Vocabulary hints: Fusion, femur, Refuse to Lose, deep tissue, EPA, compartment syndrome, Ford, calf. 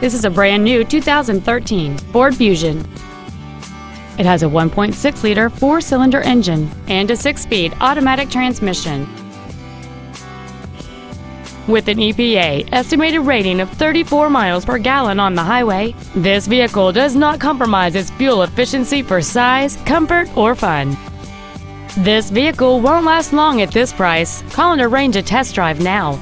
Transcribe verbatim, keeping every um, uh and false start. This is a brand new two thousand thirteen Ford Fusion. It has a one point six liter four-cylinder engine and a six-speed automatic transmission. With an E P A estimated rating of thirty-four miles per gallon on the highway, this vehicle does not compromise its fuel efficiency for size, comfort, or fun. This vehicle won't last long at this price. Call and arrange a test drive now.